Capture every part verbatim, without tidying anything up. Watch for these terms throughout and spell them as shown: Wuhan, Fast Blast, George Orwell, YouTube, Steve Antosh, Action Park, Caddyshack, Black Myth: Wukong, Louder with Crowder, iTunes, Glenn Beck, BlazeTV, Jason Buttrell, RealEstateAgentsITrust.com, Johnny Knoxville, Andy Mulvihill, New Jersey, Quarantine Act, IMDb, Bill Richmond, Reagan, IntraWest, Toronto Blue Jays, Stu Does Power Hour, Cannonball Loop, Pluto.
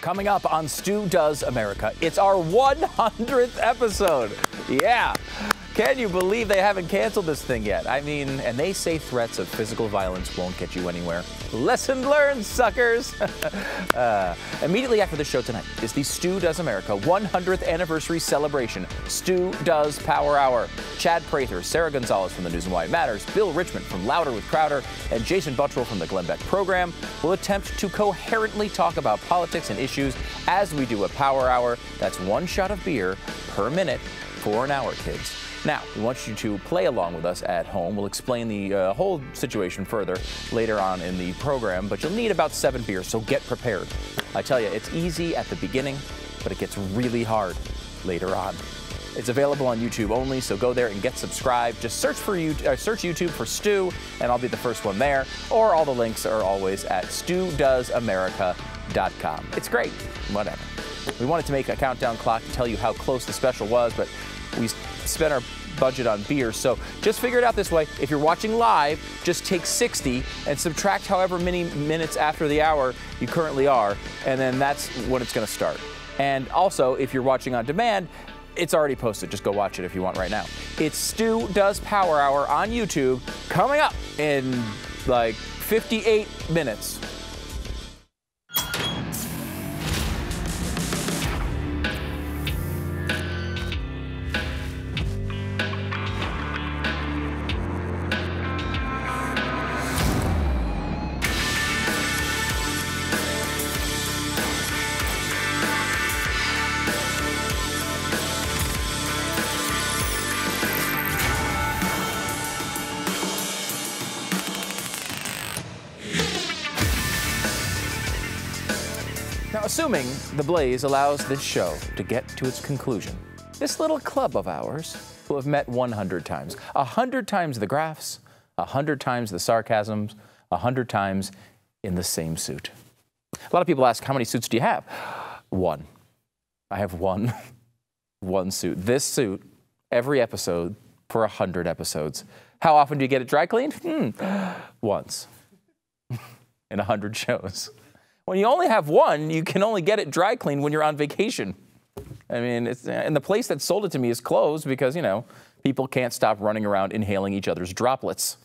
Coming up on Stu Does America, it's our one hundredth episode. Yeah. Can you believe they haven't canceled this thing yet? I mean, and they say threats of physical violence won't get you anywhere. Lesson learned, suckers. uh, immediately after the show tonight is the Stu Does America one hundredth anniversary celebration, Stu Does Power Hour. Chad Prather, Sarah Gonzalez from the News and Why It Matters, Bill Richmond from Louder with Crowder, and Jason Buttrell from the Glenn Beck program will attempt to coherently talk about politics and issues as we do a Power Hour. That's one shot of beer per minute for an hour, kids. Now, we want you to play along with us at home. We'll explain the uh, whole situation further later on in the program, but you'll need about seven beers, so get prepared. I tell you, it's easy at the beginning, but it gets really hard later on. It's available on YouTube only, so go there and get subscribed. Just search for you, uh, search YouTube for Stu, and I'll be the first one there. Or all the links are always at stu does america dot com. It's great, whatever. We wanted to make a countdown clock to tell you how close the special was, but we spent our budget on beer, so just figure it out this way. If you're watching live, just take sixty and subtract however many minutes after the hour you currently are, and then that's when it's going to start. And also, if you're watching on demand, it's already posted. Just go watch it if you want right now. It's Stu Does Power Hour on YouTube, coming up in like fifty-eight minutes. Assuming The Blaze allows this show to get to its conclusion, this little club of ours will have met one hundred times. one hundred times the graphs, one hundred times the sarcasms, one hundred times in the same suit. A lot of people ask, how many suits do you have? One. I have one, one suit. This suit, every episode, for one hundred episodes. How often do you get it dry cleaned? Hmm. Once. In one hundred shows. When you only have one, you can only get it dry cleaned when you're on vacation. I mean, it's, and the place that sold it to me is closed because, you know, people can't stop running around inhaling each other's droplets.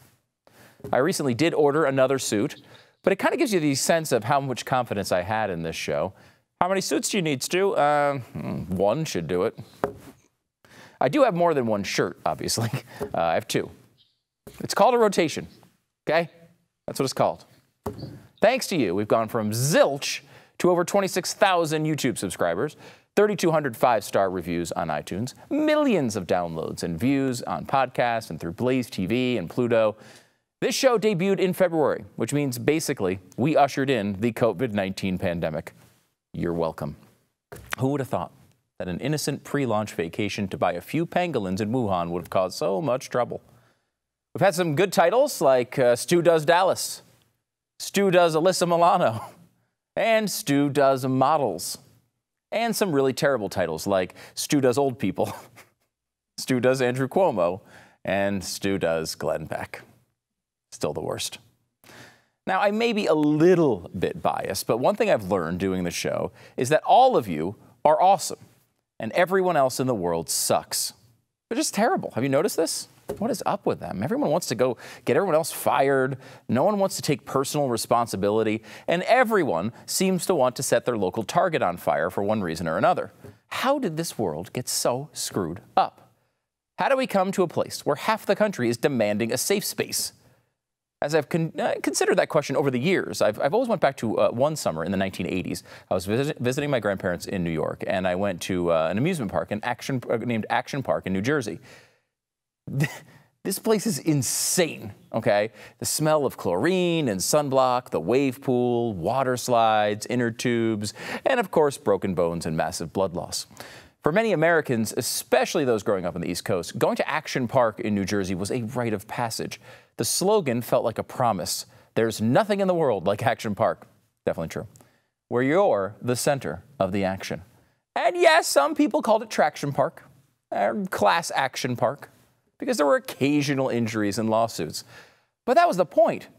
I recently did order another suit, but it kind of gives you the sense of how much confidence I had in this show. How many suits do you need, Stu? Uh, one should do it. I do have more than one shirt, obviously. Uh, I have two. It's called a rotation, okay? That's what it's called. Thanks to you, we've gone from zilch to over twenty-six thousand YouTube subscribers, three thousand two hundred five-star reviews on iTunes, millions of downloads and views on podcasts and through BlazeTV and Pluto. This show debuted in February, which means basically we ushered in the COVID nineteen pandemic. You're welcome. Who would have thought that an innocent pre-launch vacation to buy a few pangolins in Wuhan would have caused so much trouble? We've had some good titles like uh, Stu Does Dallas, Stu Does Alyssa Milano, and Stu Does Models, and some really terrible titles like Stu Does Old People, Stu Does Andrew Cuomo, and Stu Does Glenn Beck. Still the worst. Now, I may be a little bit biased, but one thing I've learned doing the show is that all of you are awesome, and everyone else in the world sucks. They're just terrible. Have you noticed this? What is up with them? Everyone wants to go get everyone else fired. No one wants to take personal responsibility. And everyone seems to want to set their local target on fire for one reason or another. How did this world get so screwed up? How do we come to a place where half the country is demanding a safe space? As I've con uh, considered that question over the years, I've, I've always went back to uh, one summer in the nineteen eighties. I was visit visiting my grandparents in New York, and I went to uh, an amusement park in Action, uh, named Action Park in New Jersey. This place is insane, okay? The smell of chlorine and sunblock, the wave pool, water slides, inner tubes, and of course, broken bones and massive blood loss. For many Americans, especially those growing up on the East Coast, going to Action Park in New Jersey was a rite of passage. The slogan felt like a promise. There's nothing in the world like Action Park. Definitely true. Where you're the center of the action. And yes, some people called it Traction Park, or Class Action Park, because there were occasional injuries and lawsuits. But that was the point.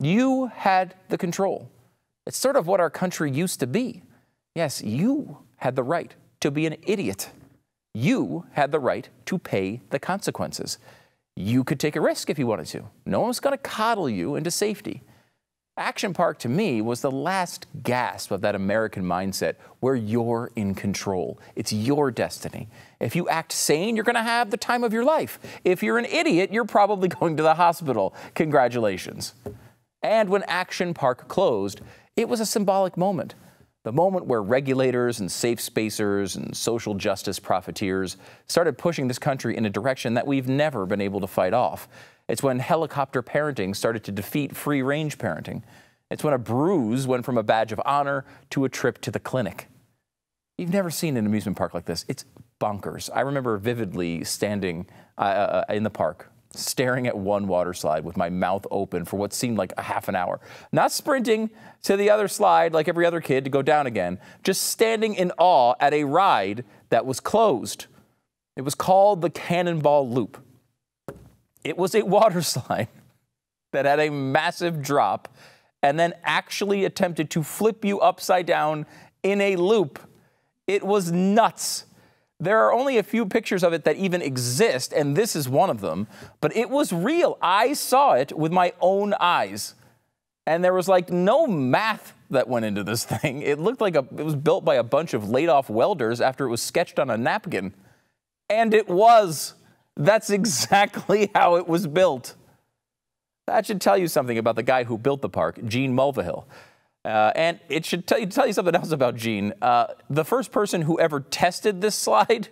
You had the control. It's sort of what our country used to be. Yes, you had the right to be an idiot. You had the right to pay the consequences. You could take a risk if you wanted to. No one was going to coddle you into safety. Action Park, to me, was the last gasp of that American mindset where you're in control. It's your destiny. If you act sane, you're going to have the time of your life. If you're an idiot, you're probably going to the hospital. Congratulations. And when Action Park closed, it was a symbolic moment. The moment where regulators and safe spacers and social justice profiteers started pushing this country in a direction that we've never been able to fight off. It's when helicopter parenting started to defeat free-range parenting. It's when a bruise went from a badge of honor to a trip to the clinic. You've never seen an amusement park like this. It's bonkers. I remember vividly standing uh, in the park, staring at one water slide with my mouth open for what seemed like a half an hour. Not sprinting to the other slide like every other kid to go down again, just standing in awe at a ride that was closed. It was called the Cannonball Loop. It was a water slide that had a massive drop and then actually attempted to flip you upside down in a loop. It was nuts. There are only a few pictures of it that even exist, and this is one of them, but it was real. I saw it with my own eyes, and there was like no math that went into this thing. It looked like a, it was built by a bunch of laid-off welders after it was sketched on a napkin, and it was. That's exactly how it was built. That should tell you something about the guy who built the park, Gene Mulvihill. Uh, and it should tell you, tell you something else about Gene. Uh, the first person who ever tested this slide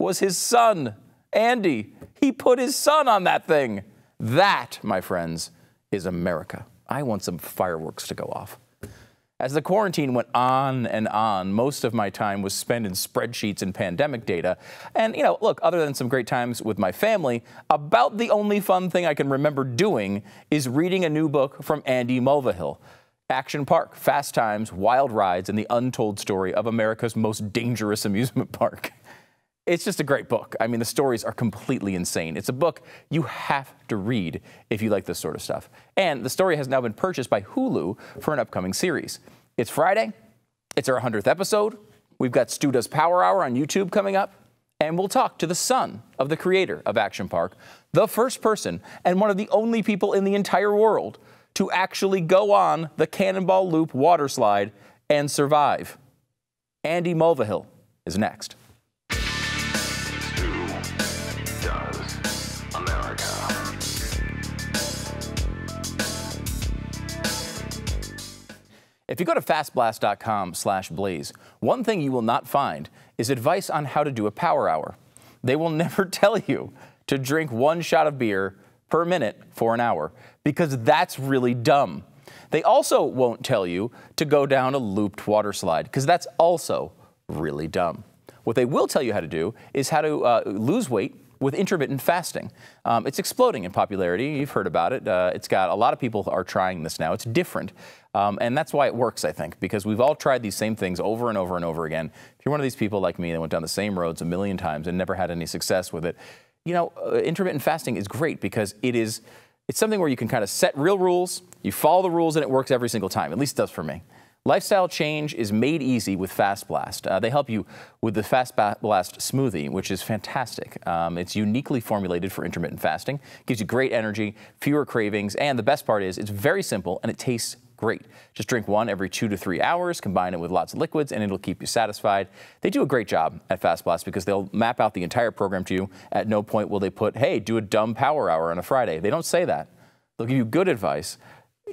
was his son, Andy. He put his son on that thing. That, my friends, is America. I want some fireworks to go off. As the quarantine went on and on, most of my time was spent in spreadsheets and pandemic data. And, you know, look, other than some great times with my family, about the only fun thing I can remember doing is reading a new book from Andy Mulvihill. Action Park, Fast Times, Wild Rides, and the Untold Story of America's Most Dangerous Amusement Park. It's just a great book. I mean, the stories are completely insane. It's a book you have to read if you like this sort of stuff. And the story has now been purchased by Hulu for an upcoming series. It's Friday. It's our hundredth episode. We've got Stu Does Power Hour on YouTube coming up. And we'll talk to the son of the creator of Action Park, the first person and one of the only people in the entire world to actually go on the Cannonball Loop water slide and survive. Andy Mulvihill is next. If you go to fastblast dot com slash blaze, one thing you will not find is advice on how to do a power hour. They will never tell you to drink one shot of beer per minute for an hour, because that's really dumb. They also won't tell you to go down a looped water slide, because that's also really dumb. What they will tell you how to do is how to uh, lose weight with intermittent fasting. Um, it's exploding in popularity. You've heard about it. Uh, it's got a lot of people are trying this now. It's different. Um, and that's why it works, I think, because we've all tried these same things over and over and over again. If you're one of these people like me that went down the same roads a million times and never had any success with it, you know, uh, intermittent fasting is great because it is, it's something where you can kind of set real rules, you follow the rules, and it works every single time. At least it does for me. Lifestyle change is made easy with Fast Blast. Uh, they help you with the Fast Blast smoothie, which is fantastic. Um, it's uniquely formulated for intermittent fasting, gives you great energy, fewer cravings, and the best part is it's very simple and it tastes great. Just drink one every two to three hours, combine it with lots of liquids, and it'll keep you satisfied. They do a great job at Fast Blast because they'll map out the entire program to you. At no point will they put, hey, do a dumb power hour on a Friday. They don't say that. They'll give you good advice.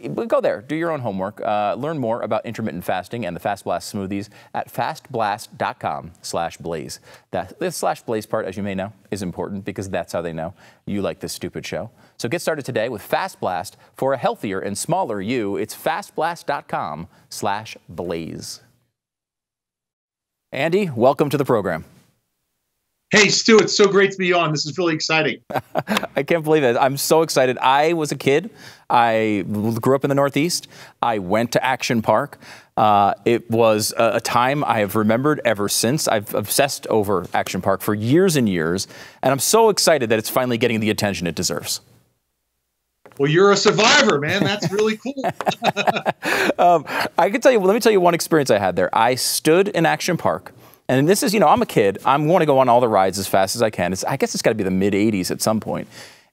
But go there, do your own homework. Uh, learn more about intermittent fasting and the Fast Blast smoothies at fastblast dot com slash blaze. That this slash blaze part, as you may know, is important because that's how they know you like this stupid show. So get started today with Fast Blast for a healthier and smaller you. It's fastblast dot com slash blaze. Andy, welcome to the program. Hey, Stu, it's so great to be on. This is really exciting. I can't believe it. I'm so excited. I was a kid. I grew up in the Northeast. I went to Action Park. Uh, it was a, a time I have remembered ever since. I've obsessed over Action Park for years and years, and I'm so excited that it's finally getting the attention it deserves. well, you're a survivor, man. That's really cool. um, I can tell you, let me tell you one experience I had there. I stood in Action Park. And this is, you know, I'm a kid. I want to go on all the rides as fast as I can. It's, I guess it's got to be the mid eighties at some point.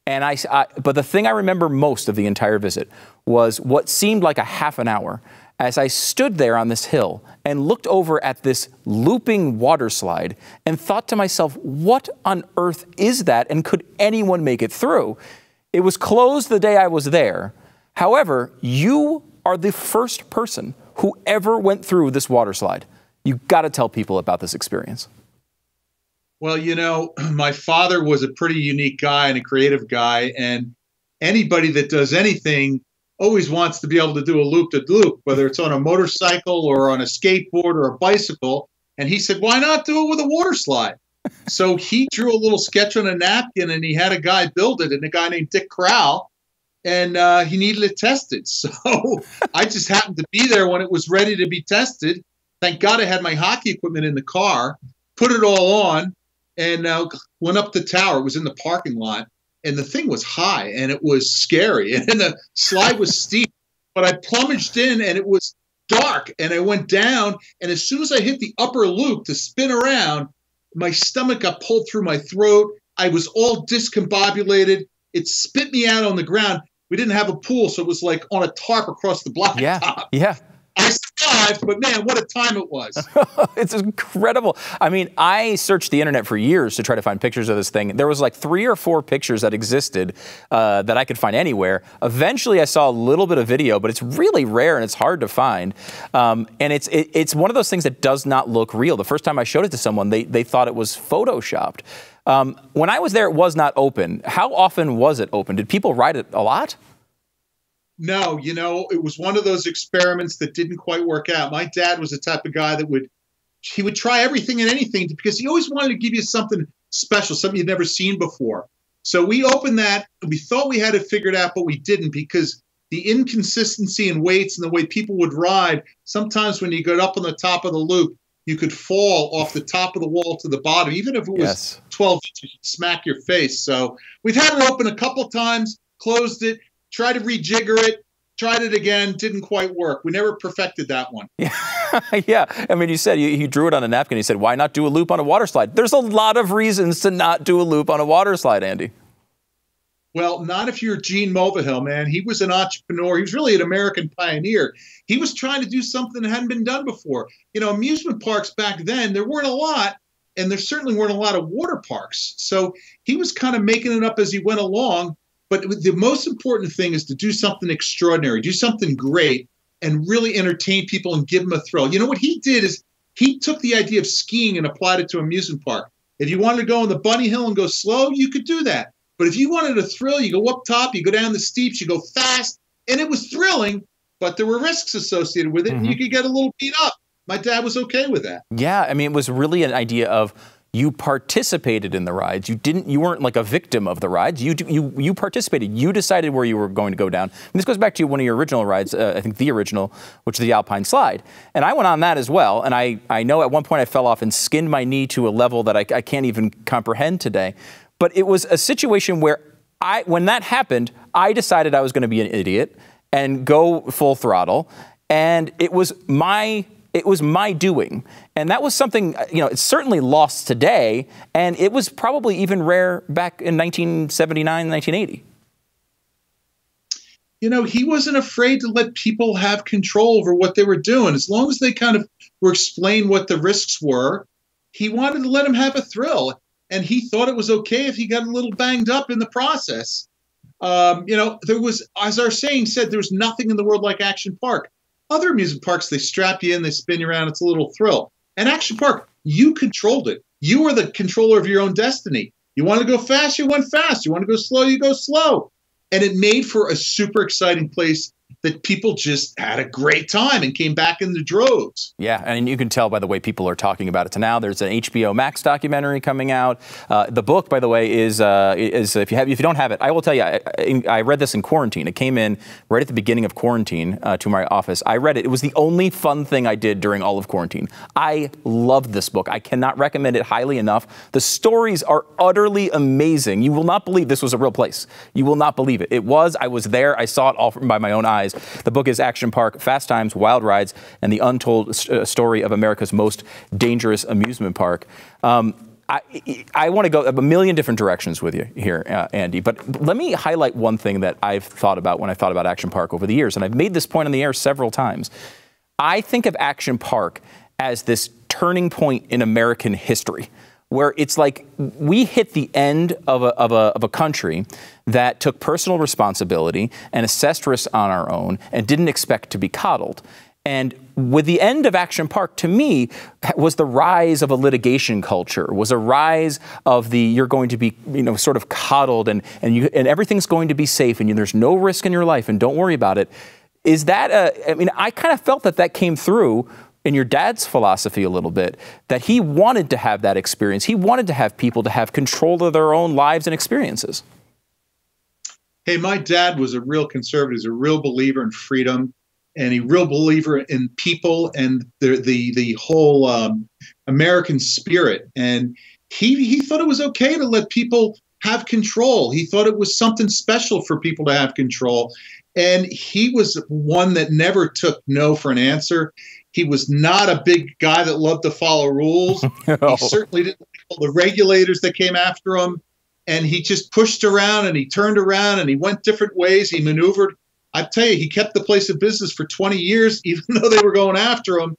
And I, I, but the thing I remember most of the entire visit was what seemed like a half an hour as I stood there on this hill and looked over at this looping water slide and thought to myself, what on earth is that? And could anyone make it through? It was closed the day I was there. However, you are the first person who ever went through this water slide. You got to tell people about this experience. Well, you know, my father was a pretty unique guy and a creative guy, and anybody that does anything always wants to be able to do a loop-de-loop, whether it's on a motorcycle or on a skateboard or a bicycle. And he said, why not do it with a water slide? So he drew a little sketch on a napkin, and he had a guy build it, and a guy named Dick Crowell, and uh, he needed it tested. So I just happened to be there when it was ready to be tested. Thank God I had my hockey equipment in the car, put it all on, and uh, went up the tower. It was in the parking lot, and the thing was high, and it was scary, and the slide was steep. But I plunged in, and it was dark, and I went down, and as soon as I hit the upper loop to spin around, my stomach got pulled through my throat. I was all discombobulated. It spit me out on the ground. We didn't have a pool, so it was like on a tarp across the blacktop. Yeah, yeah. I survived, but man, what a time it was. It's incredible. I mean, I searched the internet for years to try to find pictures of this thing. There was like three or four pictures that existed uh, that I could find anywhere. Eventually, I saw a little bit of video, but it's really rare and it's hard to find. Um, and it's it, it's one of those things that does not look real. The first time I showed it to someone, they, they thought it was Photoshopped. Um, when I was there, it was not open. How often was it open? Did people ride it a lot? No, you know, it was one of those experiments that didn't quite work out. My dad was the type of guy that would, he would try everything and anything because he always wanted to give you something special, something you'd never seen before. So we opened that, and we thought we had it figured out, but we didn't, because the inconsistency in weights and the way people would ride, sometimes when you got up on the top of the loop, you could fall off the top of the wall to the bottom, even if it was yes. twelve inches, you'd smack your face. So we've had it open a couple times, closed it, tried to rejigger it, tried it again, didn't quite work. We never perfected that one. Yeah, yeah. I mean, you said you, you drew it on a napkin. You said, why not do a loop on a water slide? There's a lot of reasons to not do a loop on a water slide, Andy. Well, not if you're Gene Mulvihill, man. He was an entrepreneur. He was really an American pioneer. He was trying to do something that hadn't been done before. You know, amusement parks back then, there weren't a lot, and there certainly weren't a lot of water parks. So he was kind of making it up as he went along. But the most important thing is to do something extraordinary, do something great, and really entertain people and give them a thrill. You know, what he did is he took the idea of skiing and applied it to an amusement park. If you wanted to go on the bunny hill and go slow, you could do that. But if you wanted a thrill, you go up top, you go down the steeps, you go fast, and it was thrilling, but there were risks associated with it, mm-hmm. and you could get a little beat up. My dad was okay with that. Yeah, I mean, it was really an idea of you participated in the rides. You didn't. You weren't like a victim of the rides. You you you participated. You decided where you were going to go down. And this goes back to one of your original rides. Uh, I think the original, which is the Alpine Slide. And I went on that as well. And I I know at one point I fell off and skinned my knee to a level that I, I can't even comprehend today. But it was a situation where I when that happened, I decided I was going to be an idiot and go full throttle. And it was my. It was my doing, and that was something, you know, it's certainly lost today, and it was probably even rare back in nineteen seventy-nine, nineteen eighty. You know, he wasn't afraid to let people have control over what they were doing. As long as they kind of were explained what the risks were, he wanted to let them have a thrill, and he thought it was okay if he got a little banged up in the process. Um, you know, there was, as our saying said, there was nothing in the world like Action Park. Other amusement parks, they strap you in, they spin you around, it's a little thrill. And Action Park, you controlled it. You were the controller of your own destiny. You want to go fast, you went fast. You want to go slow, you go slow. And it made for a super exciting place that people just had a great time and came back in the droves. Yeah, and you can tell by the way people are talking about it now. There's an H B O Max documentary coming out. Uh, the book, by the way, is uh, is if you have if you don't have it, I will tell you. I, I read this in quarantine. It came in right at the beginning of quarantine uh, to my office. I read it. It was the only fun thing I did during all of quarantine. I loved this book. I cannot recommend it highly enough. The stories are utterly amazing. You will not believe this was a real place. You will not believe it. It was. I was there. I saw it all from, by my own eyes. The book is Action Park, Fast Times, Wild Rides, and the Untold st Story of America's Most Dangerous Amusement Park. Um, I, I want to go a million different directions with you here, uh, Andy, but let me highlight one thing that I've thought about when I thought about Action Park over the years, and I've made this point on the air several times. I think of Action Park as this turning point in American history, where it's like we hit the end of a, of a, of a country that took personal responsibility and assessed risks on our own and didn't expect to be coddled. And with the end of Action Park, to me, was the rise of a litigation culture, was a rise of the you're going to be, you know, sort of coddled and, and, you, and everything's going to be safe and you, there's no risk in your life and don't worry about it. Is that a, I mean, I kind of felt that that came through in your dad's philosophy a little bit, that he wanted to have that experience. He wanted to have people to have control of their own lives and experiences. Hey, my dad was a real conservative. He's a real believer in freedom and a real believer in people and the the, the whole um, American spirit. And he, he thought it was okay to let people have control. He thought it was something special for people to have control. And he was one that never took no for an answer. He was not a big guy that loved to follow rules. No. He certainly didn't like all the regulators that came after him. And he just pushed around and he turned around and he went different ways. He maneuvered. I tell you, he kept the place of business for twenty years, even though they were going after him.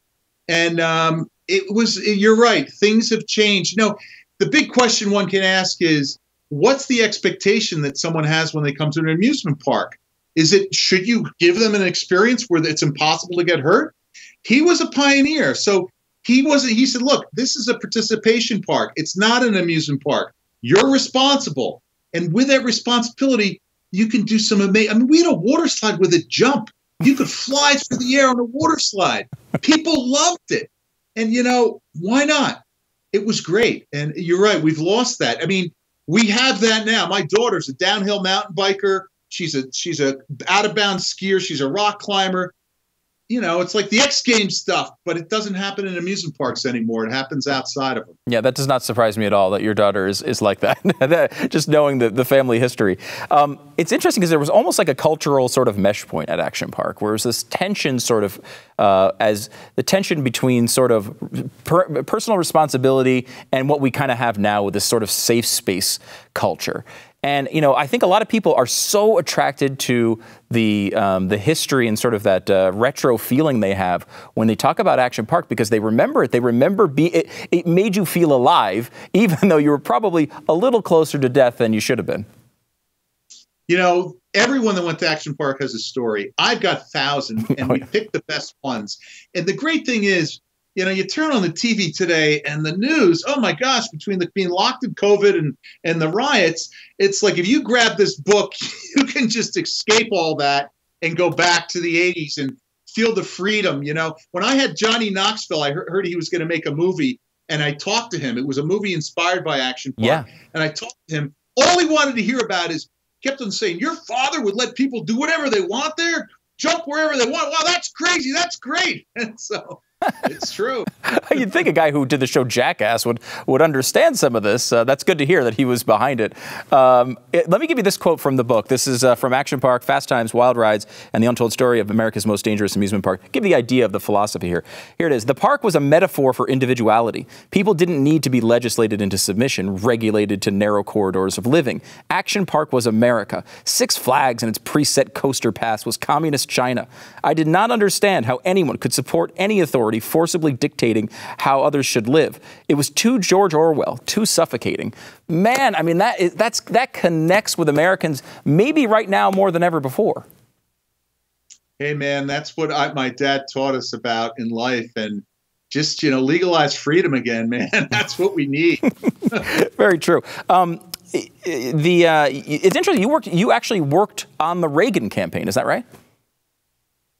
And um, it was, you're right, things have changed. You know, the big question one can ask is, what's the expectation that someone has when they come to an amusement park? Is it, should you give them an experience where it's impossible to get hurt? He was a pioneer, so he wasn't. He said, "Look, this is a participation park. It's not an amusement park. You're responsible, and with that responsibility, you can do some amazing. I mean, we had a water slide with a jump. You could fly through the air on a water slide. People loved it, and you know why not? It was great. And you're right. We've lost that. I mean, we have that now. My daughter's a downhill mountain biker. She's a she's a out of bounds skier. She's a rock climber." You know, it's like the X Games stuff, but it doesn't happen in amusement parks anymore. It happens outside of them. Yeah, that does not surprise me at all that your daughter is, is like that, that, just knowing the, the family history. Um, it's interesting because there was almost like a cultural sort of mesh point at Action Park, where it was this tension sort of uh, as the tension between sort of per personal responsibility and what we kind of have now with this sort of safe space culture. And, you know, I think a lot of people are so attracted to the um, the history and sort of that uh, retro feeling they have when they talk about Action Park because they remember it. They remember be it, it made you feel alive, even though you were probably a little closer to death than you should have been. You know, everyone that went to Action Park has a story. I've got a thousand, and oh, yeah. We picked the best ones. And the great thing is, you know, you turn on the T V today and the news, oh my gosh, between the being locked in COVID and, and the riots, it's like if you grab this book, you can just escape all that and go back to the eighties and feel the freedom, you know. When I had Johnny Knoxville, I heard he was going to make a movie, and I talked to him. It was a movie inspired by Action Park. Yeah. And I talked to him. All he wanted to hear about is, kept on saying, your father would let people do whatever they want there, jump wherever they want. Wow, that's crazy. That's great. And so... It's true. You'd think a guy who did the show Jackass would, would understand some of this. Uh, that's good to hear that he was behind it. Um, it. Let me give you this quote from the book. This is uh, from Action Park, Fast Times, Wild Rides, and the Untold Story of America's Most Dangerous Amusement Park. Give the idea of the philosophy here. Here it is. The park was a metaphor for individuality. People didn't need to be legislated into submission, regulated to narrow corridors of living. Action Park was America. Six Flags and its preset coaster path was communist China. I did not understand how anyone could support any authority forcibly dictating how others should live. It was too George Orwell, too suffocating. Man, I mean, that is, that's, that connects with Americans maybe right now more than ever before. Hey, man, that's what I, my dad taught us about in life. And just, you know, legalize freedom again, man. That's what we need. Very true. Um, the, uh, it's interesting. You worked, you actually worked on the Reagan campaign. Is that right?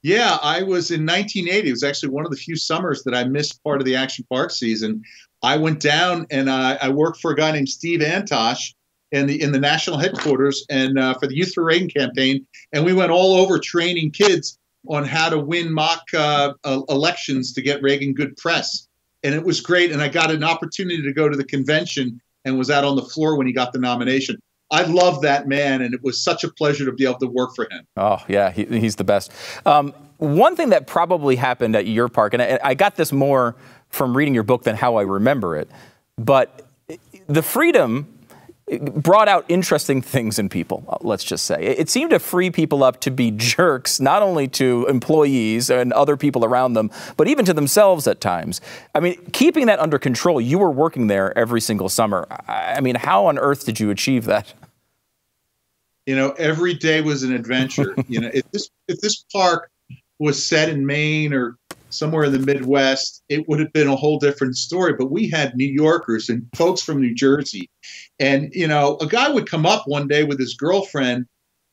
Yeah, I was in nineteen eighty. It was actually one of the few summers that I missed part of the Action Park season. I went down and uh, I worked for a guy named Steve Antosh in the in the national headquarters and uh, for the Youth for Reagan campaign. And we went all over training kids on how to win mock uh, uh, elections to get Reagan good press. And it was great. And I got an opportunity to go to the convention and was out on the floor when he got the nomination. I love that man, and it was such a pleasure to be able to work for him. Oh, yeah, he, he's the best. Um, one thing that probably happened at your park, and I, I got this more from reading your book than how I remember it, but the freedom brought out interesting things in people, let's just say. It, it seemed to free people up to be jerks, not only to employees and other people around them, but even to themselves at times. I mean, keeping that under control, you were working there every single summer. I, I mean, how on earth did you achieve that? You know, every day was an adventure. You know, if this if this park was set in Maine or somewhere in the Midwest, it would have been a whole different story. But we had New Yorkers and folks from New Jersey. And, you know, a guy would come up one day with his girlfriend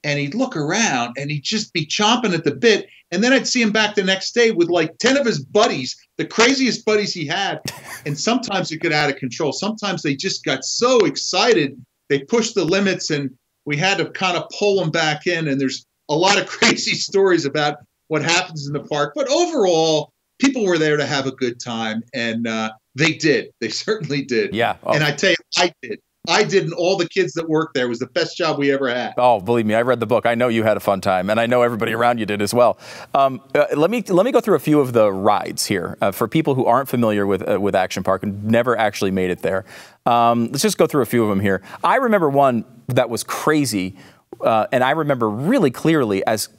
and he'd look around and he'd just be chomping at the bit. And then I'd see him back the next day with like ten of his buddies, the craziest buddies he had. And sometimes it got out of control. Sometimes they just got so excited, they pushed the limits, and we had to kind of pull them back in, and there's a lot of crazy stories about what happens in the park. But overall, people were there to have a good time, and uh, they did. They certainly did. Yeah. Oh. And I tell you, I did. I did, and all the kids that worked there. It was the best job we ever had. Oh, believe me, I read the book. I know you had a fun time, and I know everybody around you did as well. Um, uh, let me let me go through a few of the rides here uh, for people who aren't familiar with uh, with Action Park and never actually made it there. Um, let's just go through a few of them here. I remember one that was crazy, uh, and I remember really clearly as,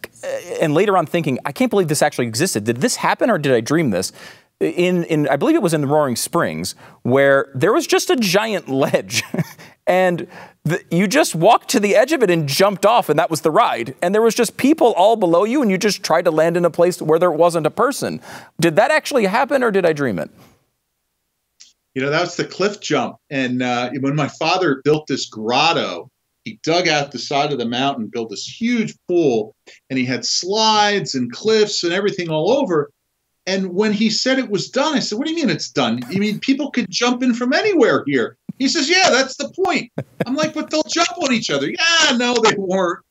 and later on thinking, I can't believe this actually existed. Did this happen, or did I dream this? In, in I believe it was in Roaring Springs, where there was just a giant ledge, and the, you just walked to the edge of it and jumped off, and that was the ride. And there was just people all below you, and you just tried to land in a place where there wasn't a person. Did that actually happen, or did I dream it? You know, that was the cliff jump. And uh, when my father built this grotto, he dug out the side of the mountain, built this huge pool, and he had slides and cliffs and everything all over. And when he said it was done, I said, what do you mean it's done? You mean people could jump in from anywhere here? He says, yeah, that's the point. I'm like, but they'll jump on each other. Yeah, no, they weren't.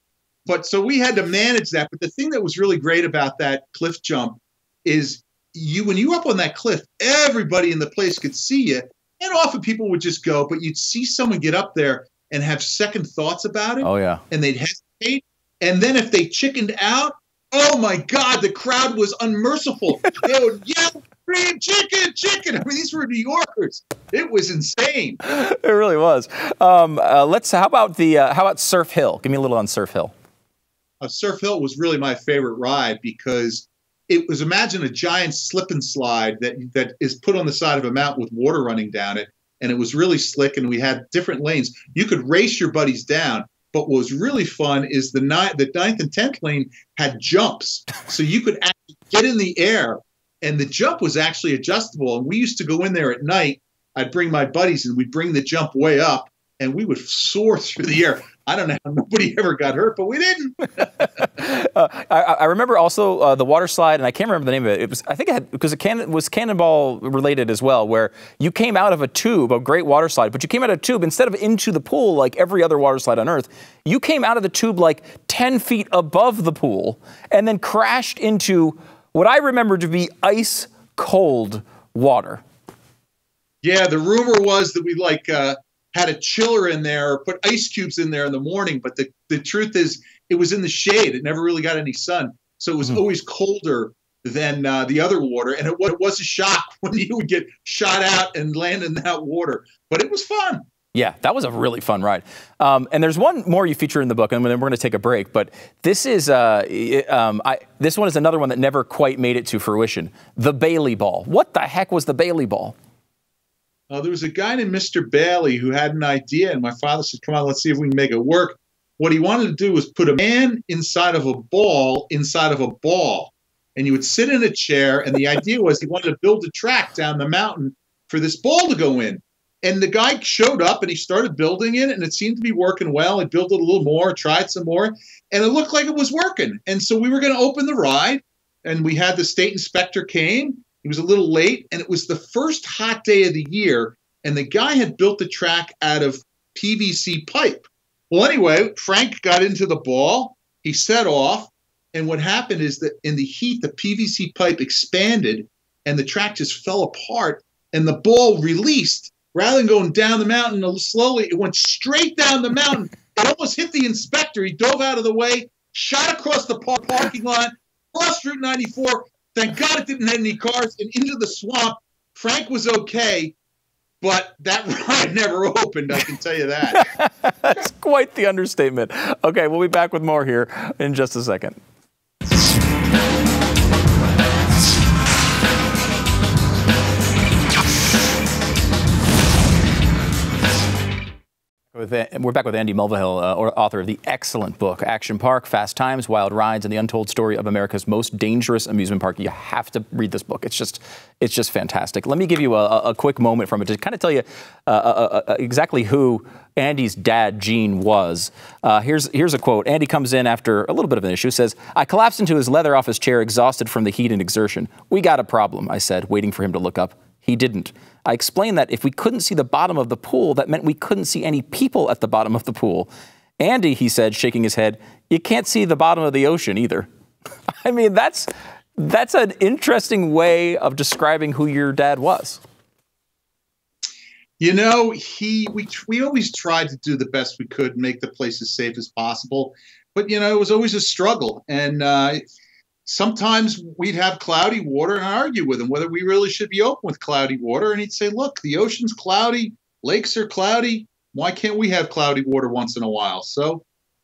But so we had to manage that. But the thing that was really great about that cliff jump is, you, when you were up on that cliff, everybody in the place could see you, and often people would just go, but you'd see someone get up there and have second thoughts about it. Oh, yeah. And they'd hesitate. And then if they chickened out, oh my God, the crowd was unmerciful. They would yell, scream, chicken, chicken. I mean, these were New Yorkers. It was insane. It really was. Um, uh, let's, how about the, uh, how about Surf Hill? Give me a little on Surf Hill. Uh, Surf Hill was really my favorite ride because it was, imagine a giant slip and slide that that is put on the side of a mountain with water running down it, and it was really slick, and we had different lanes. You could race your buddies down, but what was really fun is the ninth, the ninth and tenth lane had jumps, so you could actually get in the air, and the jump was actually adjustable. And we used to go in there at night. I'd bring my buddies, and we'd bring the jump way up, and we would soar through the air. I don't know how nobody ever got hurt, but we didn't. uh, I, I remember also uh, the water slide, and I can't remember the name of it. It was, I think, it had, because it can, was Cannonball related as well, where you came out of a tube, a great water slide, but you came out of a tube instead of into the pool like every other water slide on Earth. You came out of the tube like ten feet above the pool, and then crashed into what I remember to be ice cold water. Yeah, the rumor was that we like. Uh, had a chiller in there or put ice cubes in there in the morning. But the, the truth is it was in the shade. It never really got any sun. So it was mm. always colder than uh, the other water. And it, it was a shock when you would get shot out and land in that water. But it was fun. Yeah, that was a really fun ride. Um, and there's one more you feature in the book, and then we're going to take a break. But this is uh, it, um, I, this one is another one that never quite made it to fruition. The Bailey Ball. What the heck was the Bailey Ball? Uh, there was a guy named Mister Bailey who had an idea, and my father said, come on, let's see if we can make it work. What he wanted to do was put a man inside of a ball inside of a ball, and you would sit in a chair, and the idea was he wanted to build a track down the mountain for this ball to go in. And the guy showed up, and he started building it, and it seemed to be working well. He built it a little more, tried some more, and it looked like it was working. And so we were going to open the ride, and we had the state inspector came. He was a little late, and it was the first hot day of the year, and the guy had built the track out of P V C pipe. Well, anyway, Frank got into the ball. He set off, and what happened is that in the heat, the P V C pipe expanded, and the track just fell apart, and the ball released. Rather than going down the mountain slowly, it went straight down the mountain. It almost hit the inspector. He dove out of the way, shot across the par- parking lot, crossed Route ninety-four. Thank God it didn't hit any cars, and into the swamp. Frank was okay, but that ride never opened, I can tell you that. That's quite the understatement. Okay, we'll be back with more here in just a second. We're back with Andy Mulvihill, uh, author of the excellent book, Action Park, Fast Times, Wild Rides, and the Untold Story of America's Most Dangerous Amusement Park. You have to read this book. It's just it's just fantastic. Let me give you a, a quick moment from it to kind of tell you uh, uh, uh, exactly who Andy's dad, Gene, was. Uh, here's, here's a quote. Andy comes in after a little bit of an issue, says, "I collapsed into his leather office chair, exhausted from the heat and exertion. We got a problem," I said, waiting for him to look up. He didn't. I explained that if we couldn't see the bottom of the pool, that meant we couldn't see any people at the bottom of the pool. "Andy," he said, shaking his head, "you can't see the bottom of the ocean either." I mean, that's that's an interesting way of describing who your dad was. You know, he we we always tried to do the best we could, make the place as safe as possible, but you know, it was always a struggle, and uh, sometimes we'd have cloudy water, and I'd argue with him whether we really should be open with cloudy water. And he'd say, look, the ocean's cloudy, lakes are cloudy. Why can't we have cloudy water once in a while? So,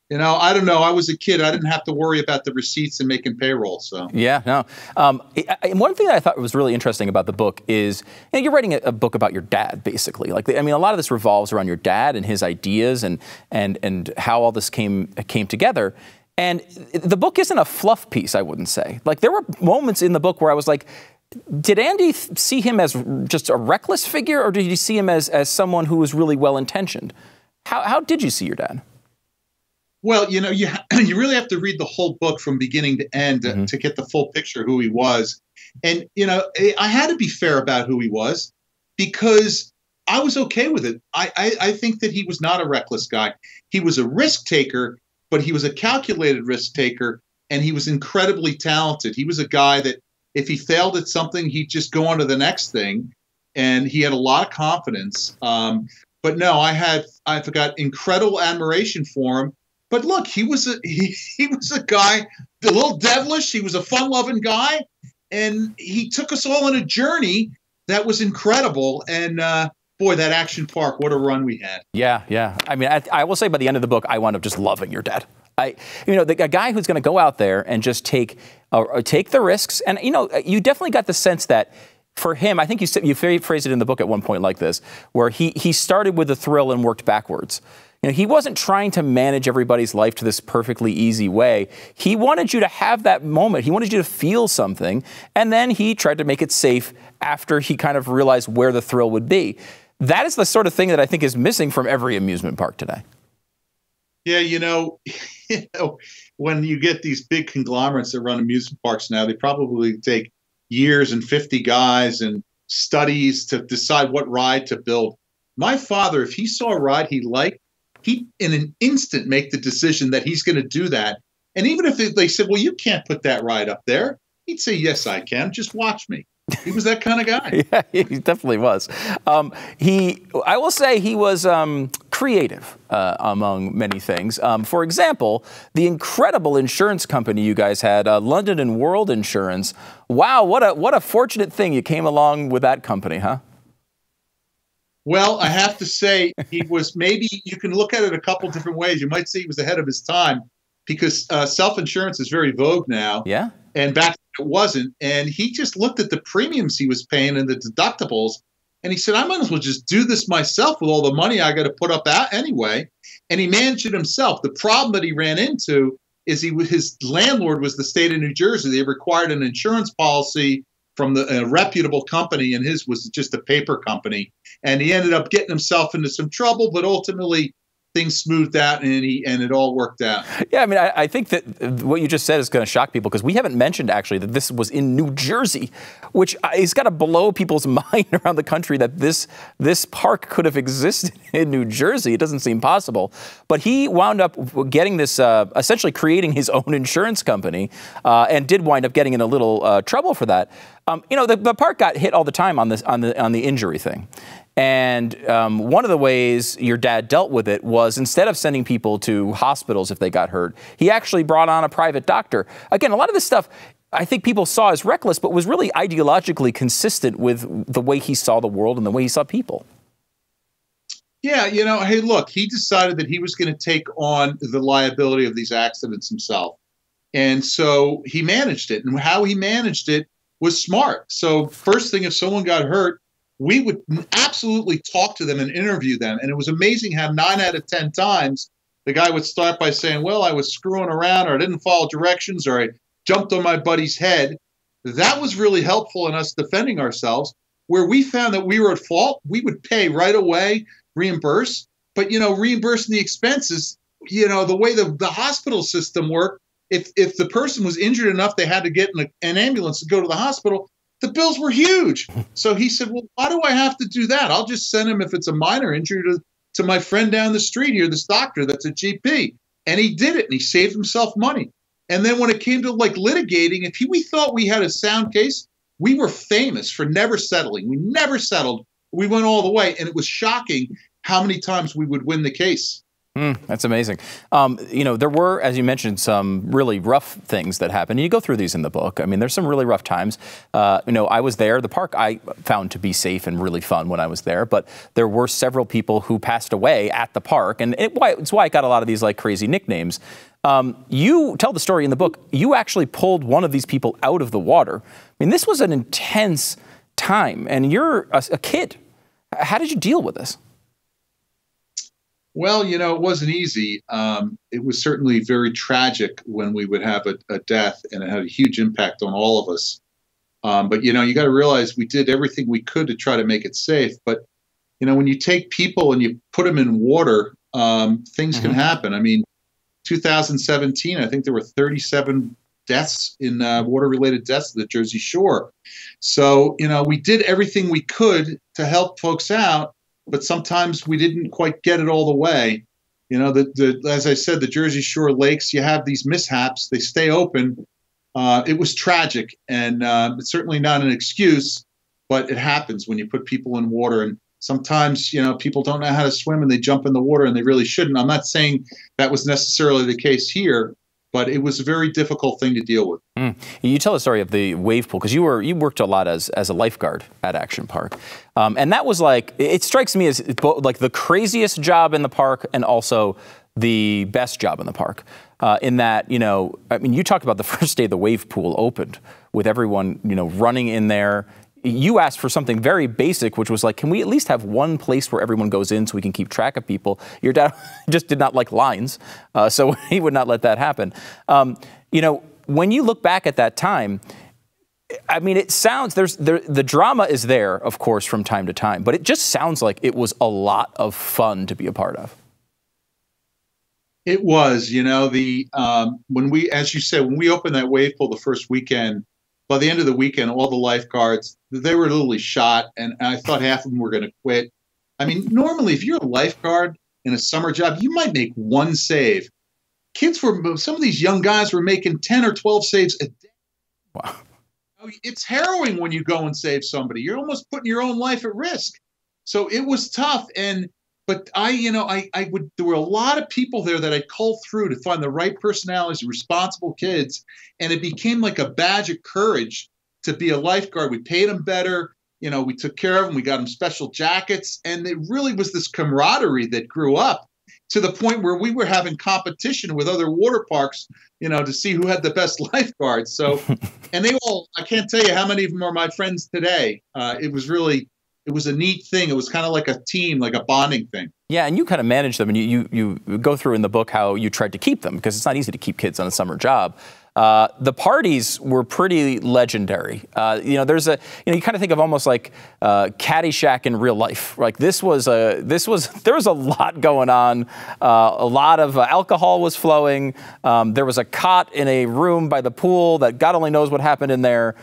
you know, I don't know. I was a kid. I didn't have to worry about the receipts and making payroll. So, yeah, no. Um, and one thing that I thought was really interesting about the book is, you know, you're writing a book about your dad, basically. Like, I mean, a lot of this revolves around your dad and his ideas and and and how all this came came together. And the book isn't a fluff piece, I wouldn't say. Like, there were moments in the book where I was like, did Andy th- see him as just a reckless figure, or did you see him as, as someone who was really well-intentioned? How, how did you see your dad? Well, you know, you, ha- you really have to read the whole book from beginning to end mm-hmm. to, to get the full picture of who he was. And, you know, I had to be fair about who he was because I was okay with it. I, I, I think that he was not a reckless guy. He was a risk taker, but he was a calculated risk taker, and he was incredibly talented. He was a guy that if he failed at something, he'd just go on to the next thing, and he had a lot of confidence. Um, but no, I had I forgot incredible admiration for him. But look, he was a he, he was a guy, a little devilish. He was a fun-loving guy, and he took us all on a journey that was incredible. And uh, boy, that Action Park, what a run we had. Yeah, yeah. I mean, I, I will say by the end of the book, I wound up just loving your dad. I, you know, the, a guy who's going to go out there and just take uh, take the risks. And, you know, you definitely got the sense that for him, I think you, you phrased it in the book at one point like this, where he, he started with the thrill and worked backwards. You know, he wasn't trying to manage everybody's life to this perfectly easy way. He wanted you to have that moment. He wanted you to feel something. And then he tried to make it safe after he kind of realized where the thrill would be. That is the sort of thing that I think is missing from every amusement park today. Yeah, you know, you know, when you get these big conglomerates that run amusement parks now, they probably take years and fifty guys and studies to decide what ride to build. My father, if he saw a ride he liked, he'd in an instant make the decision that he's going to do that. And even if they said, well, you can't put that ride up there, he'd say, yes, I can. Just watch me. He was that kind of guy. Yeah, he definitely was. Um, he, I will say he was um, creative uh, among many things. Um, for example, the incredible insurance company you guys had, uh, London and World Insurance. Wow, what a what a fortunate thing you came along with that company, huh? Well, I have to say he was maybe, you can look at it a couple different ways. You might say he was ahead of his time because uh, self-insurance is very vogue now. Yeah. And back it wasn't. And he just looked at the premiums he was paying and the deductibles. And he said, I might as well just do this myself with all the money I got to put up out anyway. And he managed it himself. The problem that he ran into is he his landlord was the state of New Jersey. They required an insurance policy from the, a reputable company, and his was just a paper company. And he ended up getting himself into some trouble, but ultimately things smoothed out, and he, and it all worked out. Yeah, I mean, I, I think that what you just said is going to shock people, because we haven't mentioned actually that this was in New Jersey, which is got to blow people's mind around the country that this this park could have existed in New Jersey. It doesn't seem possible. But he wound up getting this, uh, essentially creating his own insurance company, uh, and did wind up getting in a little uh, trouble for that. Um, you know, the, the park got hit all the time on this on the on the injury thing. And um, one of the ways your dad dealt with it was, instead of sending people to hospitals if they got hurt, he actually brought on a private doctor. Again, a lot of this stuff I think people saw as reckless, but was really ideologically consistent with the way he saw the world and the way he saw people. Yeah, you know, hey, look, he decided that he was going to take on the liability of these accidents himself. And so he managed it. And how he managed it was smart. So first thing, if someone got hurt, we would absolutely talk to them and interview them. And it was amazing how nine out of ten times the guy would start by saying, well, I was screwing around, or I didn't follow directions, or I jumped on my buddy's head. That was really helpful in us defending ourselves. Where we found that we were at fault, we would pay right away, reimburse. But, you know, reimbursing the expenses, you know, the way the, the hospital system worked, if, if the person was injured enough, they had to get in a, an ambulance and go to the hospital. The bills were huge. So he said, well, why do I have to do that? I'll just send him, if it's a minor injury, to, to my friend down the street here, this doctor that's a G P. And he did it, and he saved himself money. And then when it came to like litigating, if he, we thought we had a sound case, we were famous for never settling. We never settled. We went all the way, and it was shocking how many times we would win the case. Mm, that's amazing. Um, you know, there were, as you mentioned, some really rough things that happened. You go through these in the book. I mean, there's some really rough times. Uh, you know, I was there. The park I found to be safe and really fun when I was there. But there were several people who passed away at the park. And it, it's why it got a lot of these like crazy nicknames. Um, you tell the story in the book. You actually pulled one of these people out of the water. I mean, this was an intense time. And you're a, a kid. How did you deal with this? Well, you know, it wasn't easy. Um, it was certainly very tragic when we would have a, a death, and it had a huge impact on all of us. Um, but, you know, you got to realize we did everything we could to try to make it safe. But, you know, when you take people and you put them in water, um, things mm-hmm. can happen. I mean, two thousand seventeen, I think there were thirty-seven deaths in uh, water-related deaths at the Jersey Shore. So, you know, we did everything we could to help folks out. But sometimes we didn't quite get it all the way. You know, the, the, as I said, the Jersey Shore lakes, you have these mishaps. They stay open. Uh, it was tragic, and uh, it's certainly not an excuse, but it happens when you put people in water. And sometimes, you know, people don't know how to swim, and they jump in the water, and they really shouldn't. I'm not saying that was necessarily the case here, but it was a very difficult thing to deal with. Mm. You tell the story of the wave pool, because you were you worked a lot as as a lifeguard at Action Park, um, and that was like, it strikes me as like the craziest job in the park and also the best job in the park. Uh, in that, you know, I mean, you talked about the first day the wave pool opened with everyone, you know, running in there. You asked for something very basic, which was like, can we at least have one place where everyone goes in so we can keep track of people? Your dad just did not like lines, uh, so he would not let that happen. Um, you know, when you look back at that time, I mean, it sounds, there's there, the drama is there, of course, from time to time, but it just sounds like it was a lot of fun to be a part of. It was, you know, the um, when we, as you said, when we opened that wave pool the first weekend, by the end of the weekend, all the lifeguards, they were literally shot, and I thought half of them were going to quit. I mean, normally, if you're a lifeguard in a summer job, you might make one save. Kids were, some of these young guys were making ten or twelve saves a day. Wow. It's harrowing when you go and save somebody. You're almost putting your own life at risk. So it was tough. And, but I, you know, I, I would, there were a lot of people there that I culled through to find the right personalities, responsible kids. And it became like a badge of courage to be a lifeguard. We paid them better. You know, we took care of them. We got them special jackets. And it really was this camaraderie that grew up to the point where we were having competition with other water parks, you know, to see who had the best lifeguards. So, and they all, I can't tell you how many of them are my friends today. Uh, it was really, it was a neat thing. It was kind of like a team, like a bonding thing. Yeah, and you kind of manage them, and you, you, you go through in the book how you tried to keep them, because it's not easy to keep kids on a summer job. Uh, the parties were pretty legendary. Uh, you know, there's a, you know, you kind of think of almost like uh, Caddyshack in real life. Like this was a, this was, there was a lot going on. Uh, a lot of uh, alcohol was flowing. Um, there was a cot in a room by the pool that God only knows what happened in there.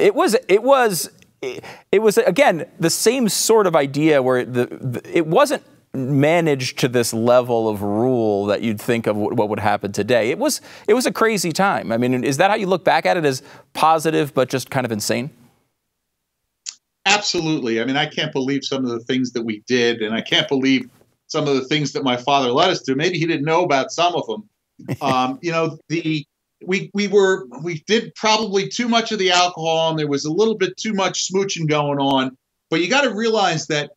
It was, it was, it, it was again the same sort of idea where the, the it wasn't managed to this level of rule that you'd think of what would happen today. It was it was a crazy time. I mean, is that how you look back at it, as positive but just kind of insane? Absolutely. I mean, I can't believe some of the things that we did, and I can't believe some of the things that my father led us through. Maybe he didn't know about some of them. um, you know, the we we were we did probably too much of the alcohol, and there was a little bit too much smooching going on. But you got to realize that,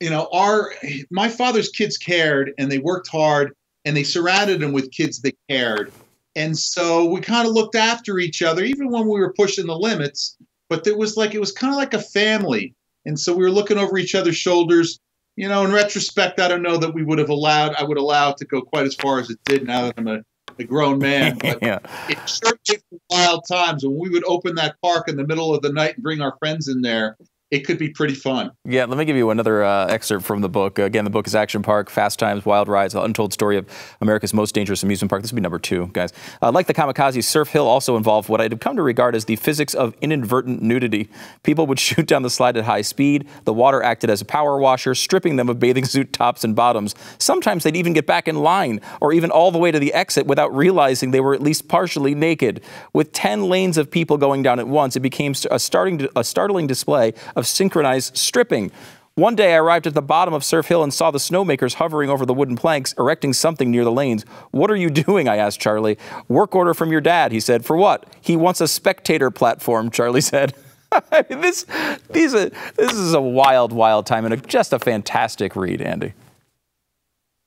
you know, our, my father's kids cared, and they worked hard, and they surrounded him with kids that cared. And so we kind of looked after each other, even when we were pushing the limits, but it was like, it was kind of like a family. And so we were looking over each other's shoulders. You know, in retrospect, I don't know that we would have allowed, I would allow it to go quite as far as it did now that I'm a, a grown man. But yeah. It sure took wild times when we would open that park in the middle of the night and bring our friends in there. It could be pretty fun. Yeah, let me give you another uh, excerpt from the book. Again, the book is Action Park, Fast Times, Wild Rides, The Untold Story of America's Most Dangerous Amusement Park. This would be number two, guys. Uh, like the kamikaze, Surf Hill also involved what I had come to regard as the physics of inadvertent nudity. People would shoot down the slide at high speed. The water acted as a power washer, stripping them of bathing suit tops and bottoms. Sometimes they'd even get back in line or even all the way to the exit without realizing they were at least partially naked. With ten lanes of people going down at once, it became a, starting, a startling display of synchronized stripping. One day I arrived at the bottom of Surf Hill and saw the snowmakers hovering over the wooden planks, erecting something near the lanes. "What are you doing?" I asked Charlie. "Work order from your dad," he said. "For what?" "He wants a spectator platform," Charlie said. I mean, this, these are, this is a wild, wild time, and a, just a fantastic read, Andy.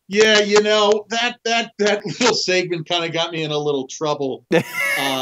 Yeah, you know, that that that little segment kind of got me in a little trouble. Um,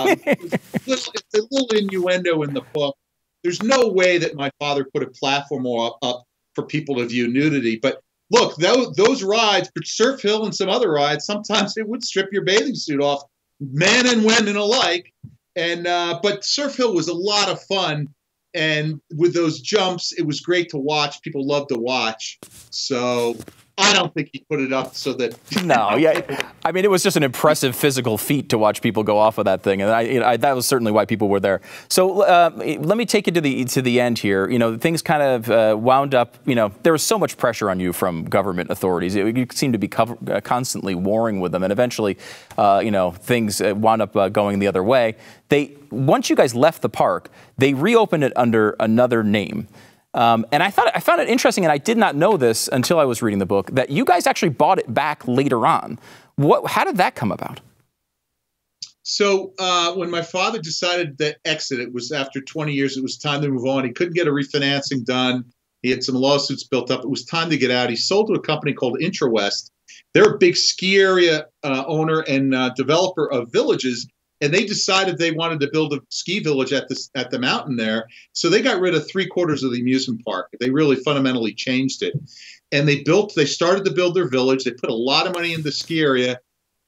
it's, little, it's a little innuendo in the book. There's no way that my father put a platform up, up for people to view nudity. But look, those, those rides, Surf Hill and some other rides, sometimes it would strip your bathing suit off, men and women alike. And uh, but Surf Hill was a lot of fun. And with those jumps, it was great to watch. People loved to watch. So I don't think he put it up so that. No, yeah, I mean, it was just an impressive physical feat to watch people go off of that thing, and I, you know, I, that was certainly why people were there. So uh, let me take it to the to the end here. You know, things kind of uh, wound up. You know, there was so much pressure on you from government authorities. It, you seemed to be cover, uh, constantly warring with them, and eventually, uh, you know, things wound up uh, going the other way. They once you guys left the park, they reopened it under another name. Um, and I thought I found it interesting, and I did not know this until I was reading the book, that you guys actually bought it back later on. What? How did that come about? So uh, when my father decided to exit, it was after twenty years. It was time to move on. He couldn't get a refinancing done. He had some lawsuits built up. It was time to get out. He sold to a company called IntraWest. They're a big ski area uh, owner and uh, developer of villages. And they decided they wanted to build a ski village at the, at the mountain there. So they got rid of three quarters of the amusement park. They really fundamentally changed it. And they built, they started to build their village. They put a lot of money in the ski area.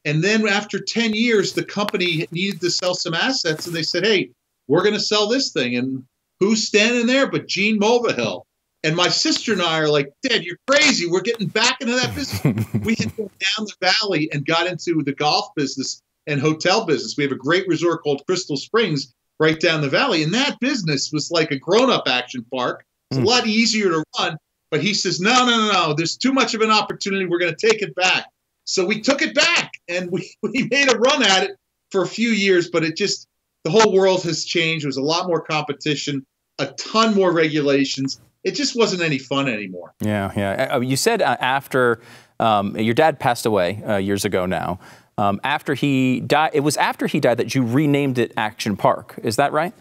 And then after ten years, the company needed to sell some assets. And they said, hey, we're going to sell this thing. And who's standing there but Gene Mulvihill? And my sister and I are like, Dad, you're crazy. We're getting back into that business. We had gone down the valley and got into the golf business and hotel business. We have a great resort called Crystal Springs right down the valley. And that business was like a grown-up action park. It's mm. a lot easier to run. But he says, no, no, no, no. There's too much of an opportunity. We're going to take it back. So we took it back, and we, we made a run at it for a few years. But it just, the whole world has changed. There was a lot more competition, a ton more regulations. It just wasn't any fun anymore. Yeah, yeah. You said after um, your dad passed away uh, years ago now, Um, after he died, it was after he died that you renamed it Action Park. Is that right?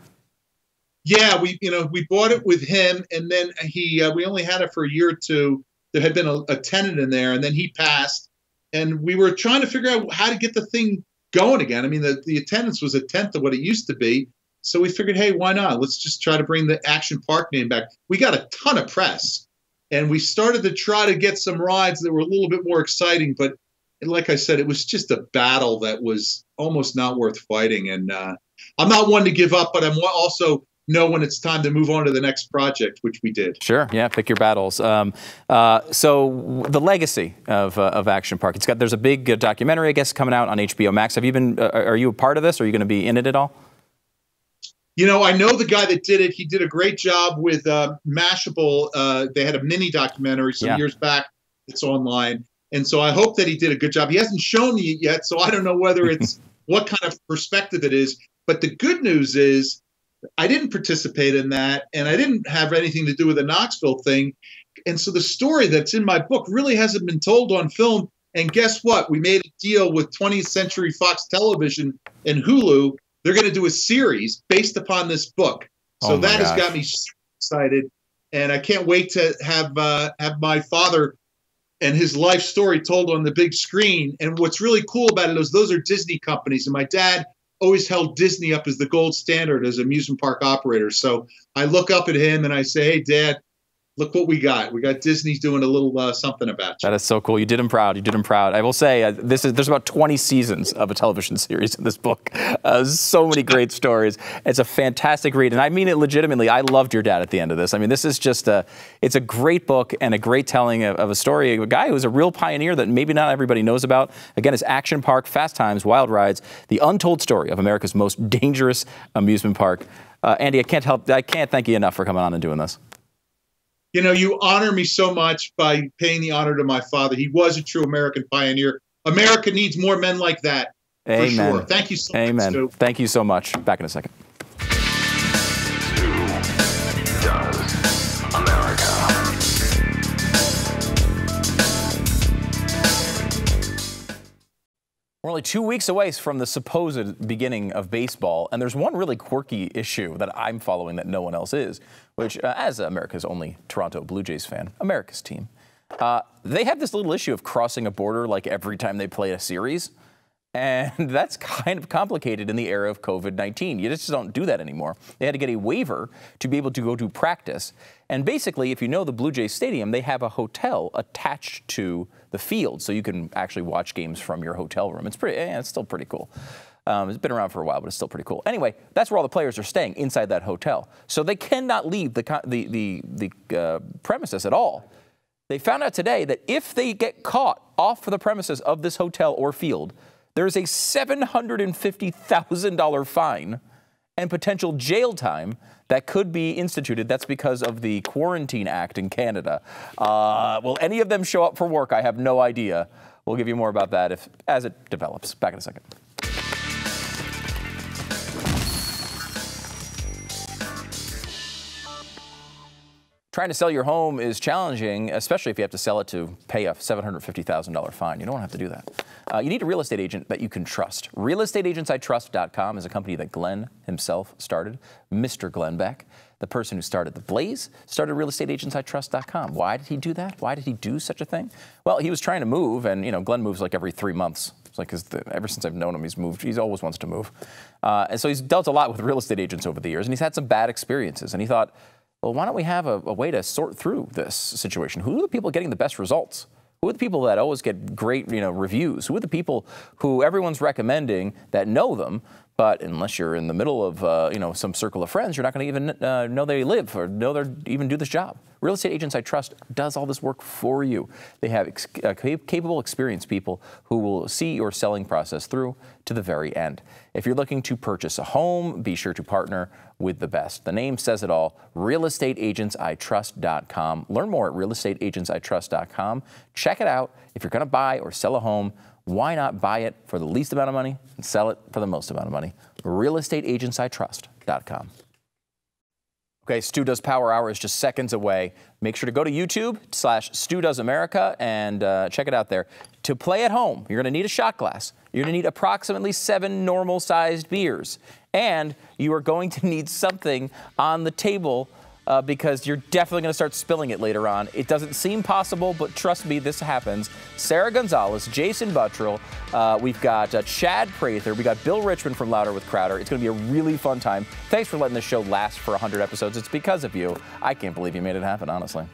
Yeah, we you know we bought it with him, and then he uh, we only had it for a year or two. There had been a, a tenant in there, and then he passed, and we were trying to figure out how to get the thing going again. I mean, the the attendance was a tenth of what it used to be, so we figured, hey, why not? Let's just try to bring the Action Park name back. We got a ton of press, and we started to try to get some rides that were a little bit more exciting, but and like I said, it was just a battle that was almost not worth fighting. And uh, I'm not one to give up, but I'm also know when it's time to move on to the next project, which we did. Sure, yeah, pick your battles. Um, uh, so the legacy of, uh, of Action Park, it's got, there's a big uh, documentary, I guess, coming out on H B O Max. Have you been, uh, are you a part of this? Are you going to be in it at all? You know, I know the guy that did it. He did a great job with uh, Mashable. Uh, they had a mini documentary some yeah. years back. It's online. And so I hope that he did a good job. He hasn't shown me it yet, so I don't know whether it's what kind of perspective it is. But the good news is I didn't participate in that, and I didn't have anything to do with the Knoxville thing. And so the story that's in my book really hasn't been told on film. And guess what? We made a deal with twentieth century fox Television and Hulu. They're going to do a series based upon this book. So oh that gosh. has got me excited. And I can't wait to have uh, have my father and his life story told on the big screen. And what's really cool about it is those are Disney companies. And my dad always held Disney up as the gold standard as amusement park operators. So I look up at him and I say, hey, Dad, look what we got. We got Disney doing a little uh, something about you. That is so cool. You did him proud. You did him proud. I will say, uh, this is, there's about twenty seasons of a television series in this book. Uh, so many great stories. It's a fantastic read. And I mean it legitimately. I loved your dad at the end of this. I mean, this is just a, it's a great book and a great telling of, of a story. A guy who was a real pioneer that maybe not everybody knows about. Again, it's Action Park, Fast Times, Wild Rides, the untold story of America's most dangerous amusement park. Uh, Andy, I can't help, I can't thank you enough for coming on and doing this. You know, you honor me so much by paying the honor to my father. He was a true American pioneer. America needs more men like that, Amen. for sure. Thank you so Amen. much, Stu. Thank you so much. Back in a second. Stu Does America. We're only two weeks away from the supposed beginning of baseball, and there's one really quirky issue that I'm following that no one else is, which, uh, as America's only Toronto Blue Jays fan, America's team, uh, they have this little issue of crossing a border like every time they play a series, and that's kind of complicated in the era of COVID nineteen. You just don't do that anymore. They had to get a waiver to be able to go to practice, and basically, if you know the Blue Jays stadium, they have a hotel attached to the field, so you can actually watch games from your hotel room. It's pretty, yeah, it's still pretty cool. Um, it's been around for a while, but it's still pretty cool. Anyway, that's where all the players are staying, inside that hotel. So they cannot leave the, the, the, the uh, premises at all. They found out today that if they get caught off the premises of this hotel or field, there's a seven hundred fifty thousand dollar fine and potential jail time that could be instituted. That's because of the Quarantine Act in Canada. Uh, will any of them show up for work? I have no idea. We'll give you more about that if, as it develops. Back in a second. Trying to sell your home is challenging, especially if you have to sell it to pay a seven hundred fifty thousand dollar fine. You don't have to do that. Uh, you need a real estate agent that you can trust. Real Estate Agents I Trust dot com is a company that Glenn himself started, Mister Glenn Beck. The person who started The Blaze started Real Estate Agents I Trust dot com. Why did he do that? Why did he do such a thing? Well, he was trying to move, and, you know, Glenn moves like every three months. It's like his, the, ever since I've known him, he's moved. He always wants to move. Uh, and so he's dealt a lot with real estate agents over the years, and he's had some bad experiences, and he thought, well, why don't we have a, a way to sort through this situation? Who are the people getting the best results? Who are the people that always get great, you know, reviews? Who are the people who everyone's recommending that know them, but unless you're in the middle of, uh, you know, some circle of friends, you're not going to even uh, know they live or know they even do this job. Real Estate Agents I Trust does all this work for you. They have ex uh, capable, experienced people who will see your selling process through to the very end. If you're looking to purchase a home, be sure to partner with the best. The name says it all, Real Estate Agents I Trust dot com. Learn more at Real Estate Agents I Trust dot com. Check it out. If you're going to buy or sell a home, why not buy it for the least amount of money and sell it for the most amount of money? Real Estate Agents I Trust dot com. Okay, Stu Does Power Hour is just seconds away. Make sure to go to YouTube slash Stu Does America and uh, check it out there. To play at home, you're going to need a shot glass. You're going to need approximately seven normal-sized beers. And you are going to need something on the table uh, because you're definitely going to start spilling it later on. It doesn't seem possible, but trust me, this happens. Sarah Gonzalez, Jason Buttrell, uh, we've got uh, Chad Prather, we got Bill Richmond from Louder with Crowder. It's going to be a really fun time. Thanks for letting this show last for one hundred episodes. It's because of you. I can't believe you made it happen, honestly.